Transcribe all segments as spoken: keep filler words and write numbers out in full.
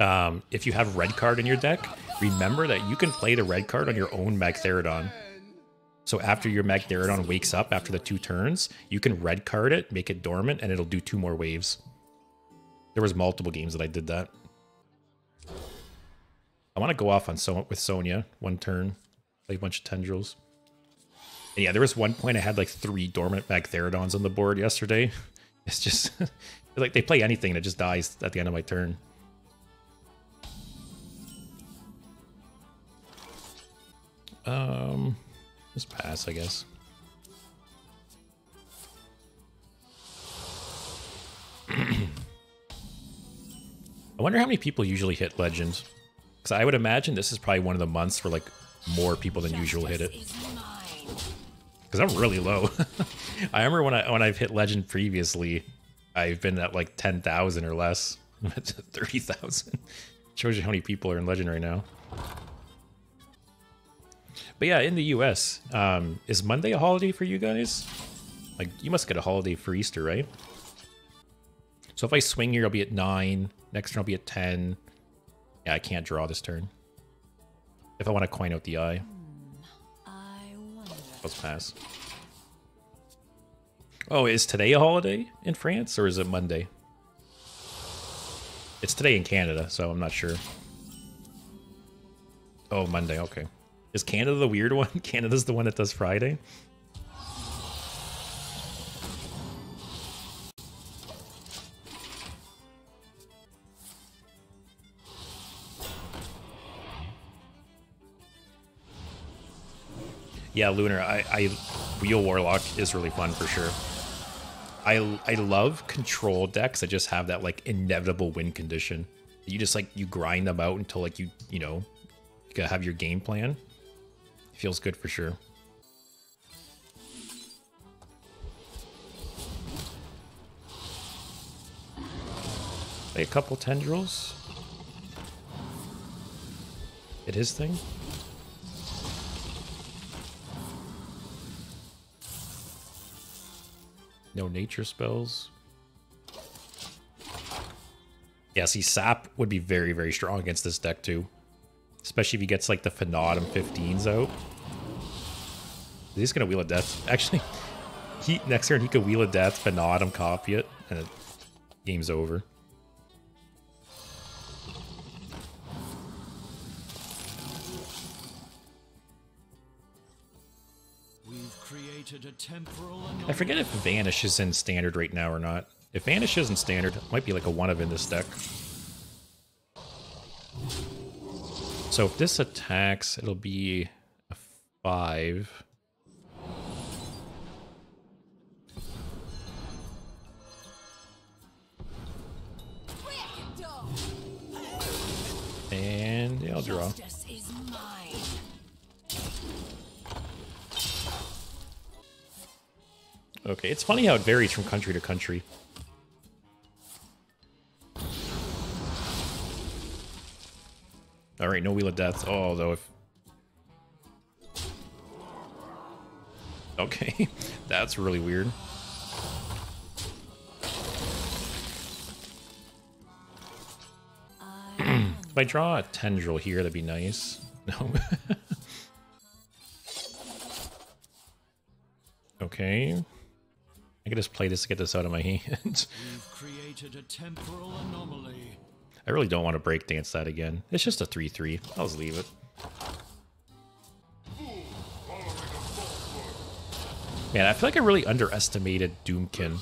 um, if you have red card in your deck, remember that you can play the red card on your own Magtheridon. So after your Magtheridon wakes up after the two turns, you can red card it, make it dormant, and it'll do two more waves. There was multiple games that I did that. I want to go off on so with Sonya one turn, play a bunch of Tendrils. And yeah, there was one point I had like three dormant Magtheridons on the board yesterday. It's just like they play anything and it just dies at the end of my turn. Um, just pass, I guess. I wonder how many people usually hit Legend. Because I would imagine this is probably one of the months where like more people than usual hit it. Because I'm really low. I remember when I when I've hit Legend previously, I've been at like ten thousand or less. I'm at thirty thousand. Shows you how many people are in Legend right now. But yeah, in the U S, um, is Monday a holiday for you guys? Like, you must get a holiday for Easter, right? So if I swing here, I'll be at nine. Next turn, I'll be at ten. Yeah, I can't draw this turn. If I want to coin out the eye. Let's pass. Oh, is today a holiday in France, or is it Monday? It's today in Canada, so I'm not sure. Oh, Monday, okay. Is Canada the weird one? Canada's the one that does Friday? Yeah, Lunar, I, I Wheel Warlock is really fun for sure. I I love control decks that just have that like inevitable win condition. You just like you grind them out until like you you know you gotta have your game plan. It feels good for sure. Play a couple Tendrils. Hit his thing. No nature spells. Yeah, see, Sap would be very, very strong against this deck too. Especially if he gets like the Phenotum fifteens out. He's gonna Wheel of Death. Actually, he next turn he could Wheel of Death, Phenotum, copy it, and it, game's over. I forget if Vanish is in Standard right now or not. If Vanish isn't Standard, it might be like a one of in this deck. So if this attacks, it'll be a five. And yeah, I'll draw. Okay, it's funny how it varies from country to country. Alright, no Wheel of Death. Oh, though if... Okay, that's really weird. If I draw a Tendril here, that'd be nice. No. Okay. I can just play this to get this out of my hands. We've created a temporal anomaly. I really don't want to breakdance that again. It's just a three three. I'll just leave it. Man, I feel like I really underestimated Doomkin.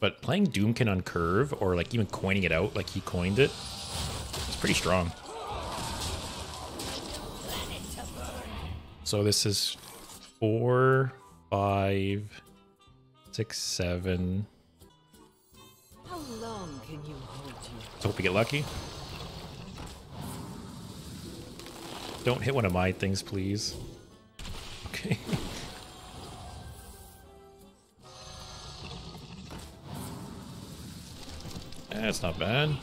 But playing Doomkin on curve, or like even coining it out like he coined it, it's pretty strong. So this is four... Five, six, seven. How long can you hold you? Let's hope we get lucky. Don't hit one of my things, please. Okay. That's not bad.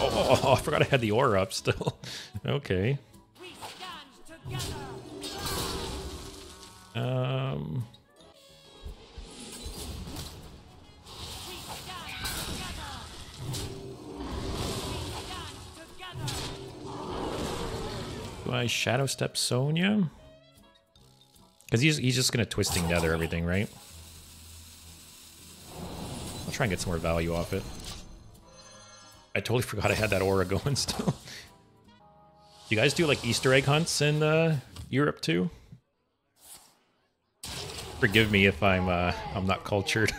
Oh, oh, oh, I forgot I had the aura up still. Okay. We stand together. Um, Do I Shadow Step Sonya? Because he's, he's just going to Twisting Nether everything, right? I'll try and get some more value off it. I totally forgot I had that aura going still. You guys do like Easter egg hunts in uh, Europe too? Forgive me if I'm uh, I'm not cultured.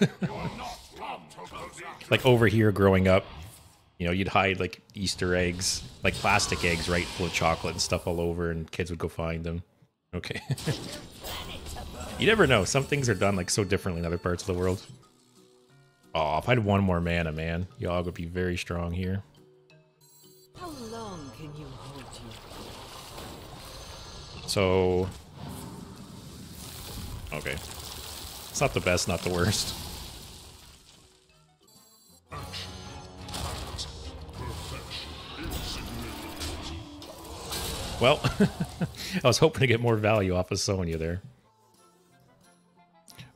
Like over here, growing up, you know, you'd hide like Easter eggs, like plastic eggs, right, full of chocolate and stuff all over, and kids would go find them. Okay. You never know. Some things are done like so differently in other parts of the world. Oh, if I had one more mana, man, Yogg would be very strong here. How long can you hold you? So. Okay. It's not the best, not the worst. Well, I was hoping to get more value off of Sonya there.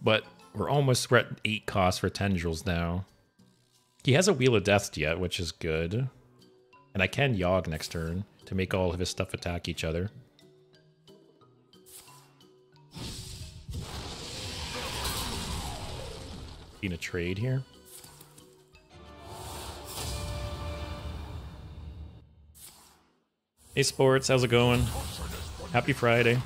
But we're almost we're at eight costs for Tendrils now. He has a Wheel of Death yet, which is good. And I can Yogg next turn to make all of his stuff attack each other. A trade here. Hey sports, how's it going? Happy Friday.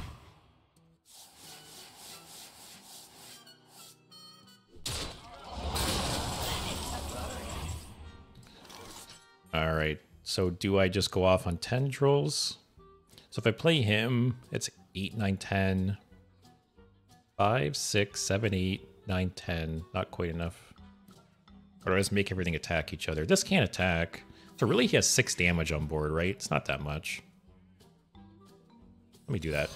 All right, so do I just go off on Tendrils? So if I play him, it's eight, nine, ten, five, six, seven, eight, nine, ten, not quite enough. Or do I just make everything attack each other? This can't attack. So really he has six damage on board, right? It's not that much. Let me do that.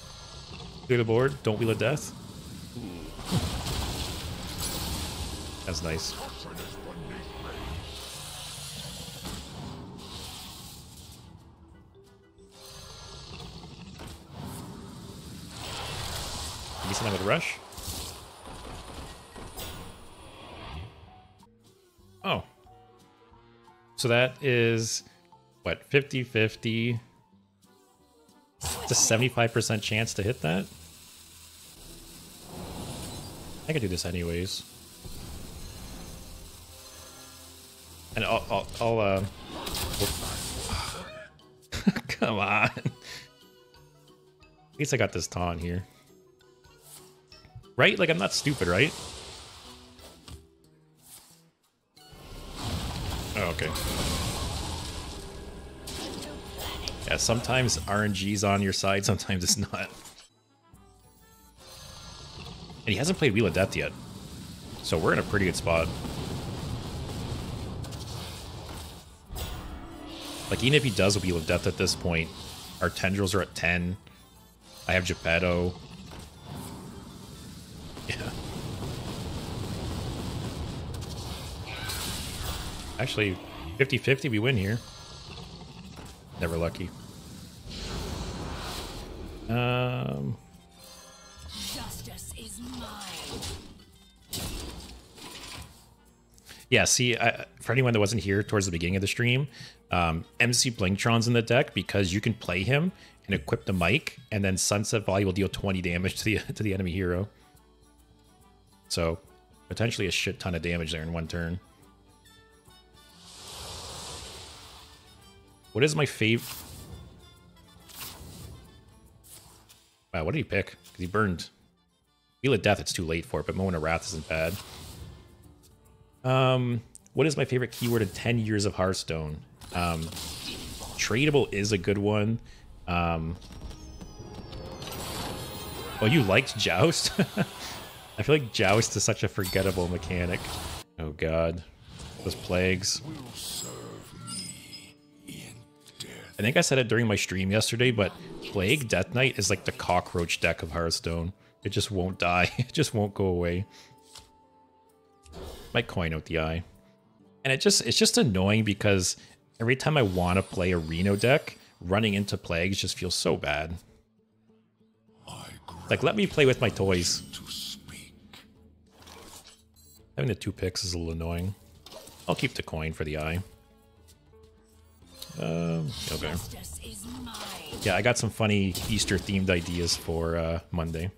Clear the board, don't Wheel of Death. That's nice. Maybe something with a rush? Oh, so that is, what, fifty fifty? It's a seventy-five percent chance to hit that? I could do this anyways. And I'll, I'll, I'll uh... Come on. At least I got this taunt here. Right? Like, I'm not stupid, right? Oh, okay. Yeah, sometimes R N G's on your side, sometimes it's not. And he hasn't played Wheel of Death yet, so we're in a pretty good spot. Like, even if he does Wheel of Death at this point, our Tendrils are at ten. I have Geppetto. Yeah. Actually, fifty fifty, we win here. Never lucky. Um, Justice is mine. Yeah, see, I, for anyone that wasn't here towards the beginning of the stream, um, M C Blingtron's in the deck because you can play him and equip the mic, and then Sunset Volley will deal twenty damage to the, to the enemy hero. So, potentially a shit ton of damage there in one turn. What is my favorite? Wow, what did he pick? Because he burned Wheel of Death, it's too late for it, but Moment of Wrath isn't bad. Um, what is my favorite keyword in ten years of Hearthstone? Um, tradable is a good one. Um, oh, you liked Joust? I feel like Joust is such a forgettable mechanic. Oh god. Those plagues. I think I said it during my stream yesterday, but Plague Death Knight is like the cockroach deck of Hearthstone. It just won't die. It just won't go away. Might coin out the eye. And it just it's just annoying because every time I want to play a Reno deck, running into plagues just feels so bad. Like, let me play with my toys. Having the two picks is a little annoying. I'll keep the coin for the eye. Um, okay. Yeah, I got some funny Easter-themed ideas for uh, Monday.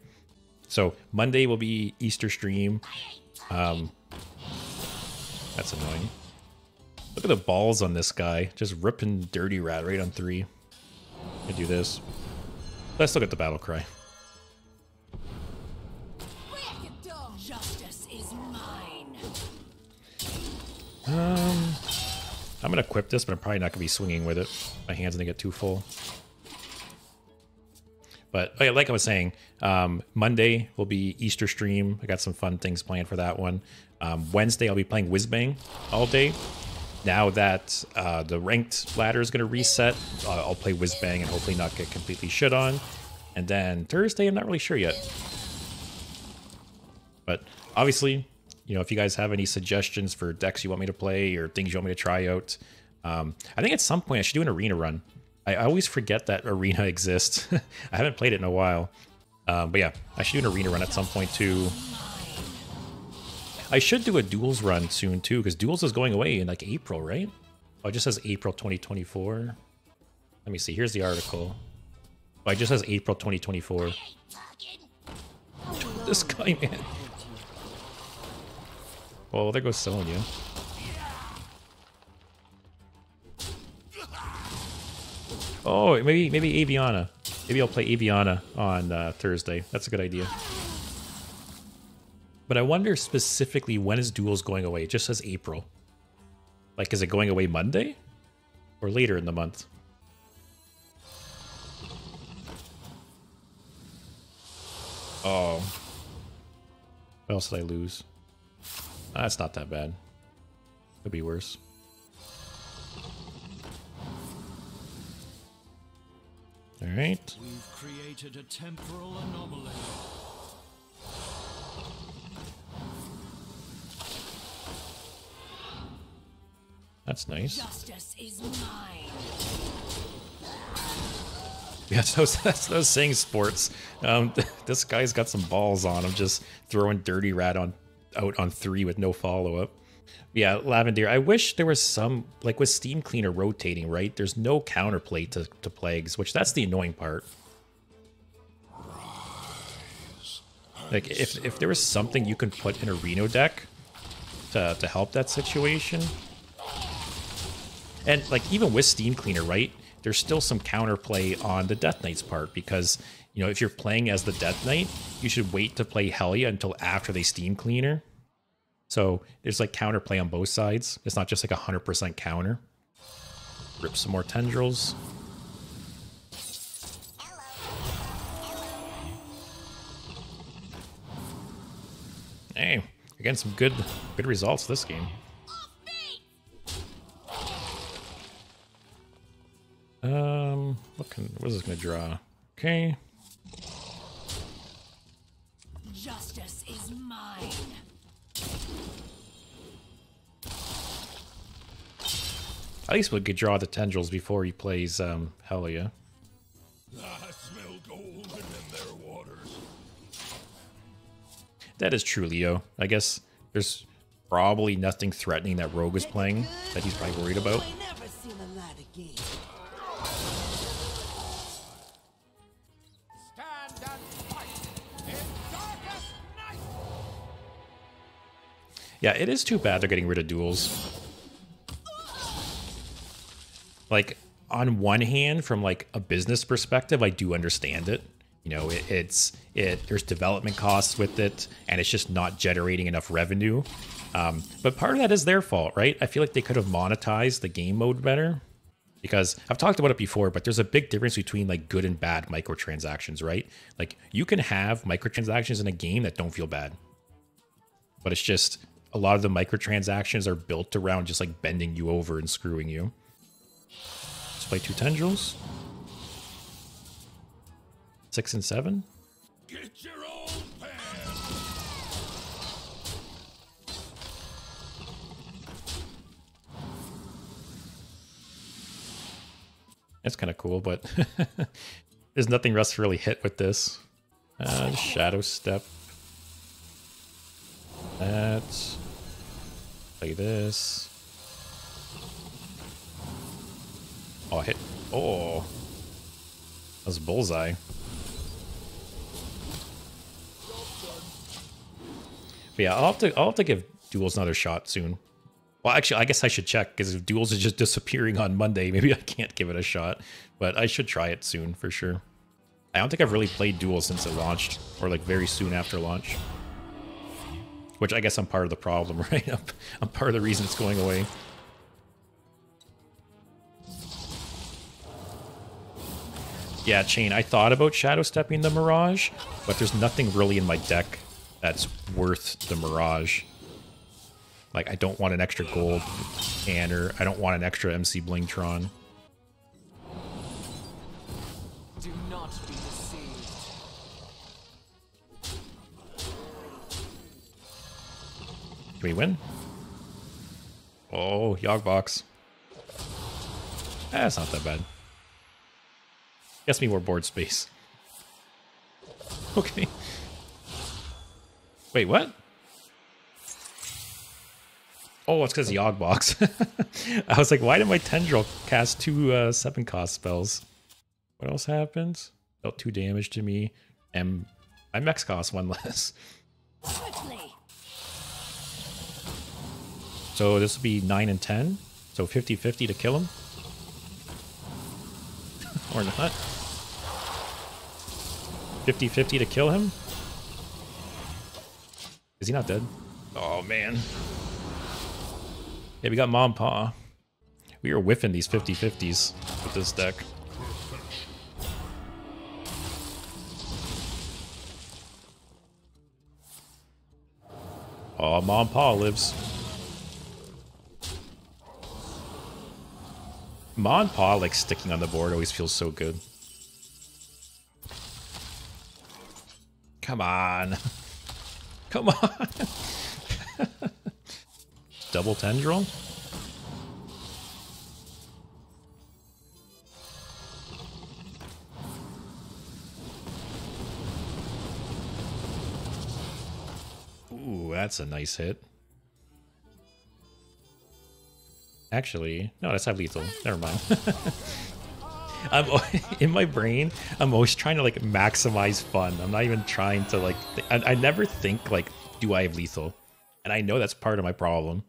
So Monday will be Easter stream. Um, that's annoying. Look at the balls on this guy. Just ripping Dirty Rat right on three. I do this. Let's look at the battle cry. Justice is mine. Um, I'm gonna equip this, but I'm probably not gonna be swinging with it. My hand's gonna get too full. But okay, like I was saying, um, Monday will be Easter stream. I got some fun things planned for that one. Um, Wednesday I'll be playing Whizbang all day. Now that uh, the ranked ladder is going to reset, uh, I'll play Whizbang and hopefully not get completely shit on. And then Thursday, I'm not really sure yet. But obviously, you know, if you guys have any suggestions for decks you want me to play or things you want me to try out, um, I think at some point I should do an arena run. I always forget that arena exists. I haven't played it in a while. Um, but yeah, I should do an arena run at some point too. I should do a Duels run soon too, because Duels is going away in like April, right? Oh, it just says April twenty twenty-four. Let me see, here's the article. Oh, it just says April twenty twenty-four. This guy, man. Well, there goes Sonya. Oh, maybe maybe Aviana. Maybe I'll play Aviana on uh, Thursday. That's a good idea. But I wonder specifically, when is Duels going away? It just says April. Like, is it going away Monday? Or later in the month? Oh. What else did I lose? That's ah, not that bad. Could be worse. Alright. We've created a temporal anomaly. That's nice. Justice is mine. Yeah, so that's those saying sports. Um, this guy's got some balls on him, just throwing Dirty Rat on out on three with no follow up. Yeah, Lavender. I wish there was some, like with Steam Cleaner rotating, right? There's no counterplay to, to plagues, which that's the annoying part. Like if if there was something you can put in a Reno deck to to help that situation. And like even with Steam Cleaner, right, there's still some counterplay on the Death Knight's part because, you know, if you're playing as the Death Knight, you should wait to play Hellia until after they Steam Cleaner. So there's like counterplay on both sides. It's not just like one hundred percent counter. Rip some more Tendrils. Hello. Hello. Hey, again, some good, good results this game. Um, what can, what is this gonna draw? Okay. Justice is mine. At least we could draw the Tendrils before he plays um Hellia. I smell gold in their waters. That is true, Leo. I guess there's probably nothing threatening that Rogue is playing that he's probably worried about. Yeah, it is too bad they're getting rid of Duels. Like, on one hand, from like a business perspective, I do understand it. You know, it, it's it. There's development costs with it, and it's just not generating enough revenue. Um, but part of that is their fault, right? I feel like they could have monetized the game mode better, because I've talked about it before. But there's a big difference between like good and bad microtransactions, right? Like you can have microtransactions in a game that don't feel bad, but it's just, a lot of the microtransactions are built around just like bending you over and screwing you. Let's play two Tendrils. Six and seven. Get your own pants. That's kind of cool, but there's nothing Russ really hit with this. Uh, Shadow Step. That's. Play this. Oh, I hit. Oh. That was a bullseye. But yeah, I'll have to I'll have to give Duels another shot soon. Well, actually, I guess I should check, because if Duels is just disappearing on Monday, maybe I can't give it a shot. But I should try it soon for sure. I don't think I've really played Duels since it launched, or like very soon after launch. Which I guess I'm part of the problem, right? I'm, I'm part of the reason it's going away. Yeah, Chain, I thought about shadow stepping the Mirage, but there's nothing really in my deck that's worth the Mirage. Like, I don't want an extra gold canner. I don't want an extra M C Blingtron. Do not be deceived. Can we win? Oh, Yogg Box. That's eh, not that bad. Gets me more board space. Okay. Wait, what? Oh, it's because of Yogg Box. I was like, why did my Tendril cast two uh, seven cost spells? What else happens? Dealt two damage to me. M my max cost one less. Quickly. So this will be nine and ten. So fifty fifty to kill him. Or not. fifty fifty to kill him? Is he not dead? Oh man. Yeah, we got Mom Pa. We are whiffing these fifty fifties with this deck. Oh, Mom Pa lives. Mon Pa, like, sticking on the board always feels so good. Come on. Come on. Double Tendril? Ooh, that's a nice hit. Actually, no, that's not lethal. Never mind. I'm, in my brain, I'm always trying to like maximize fun. I'm not even trying to like, I, I never think like, do I have lethal? And I know that's part of my problem.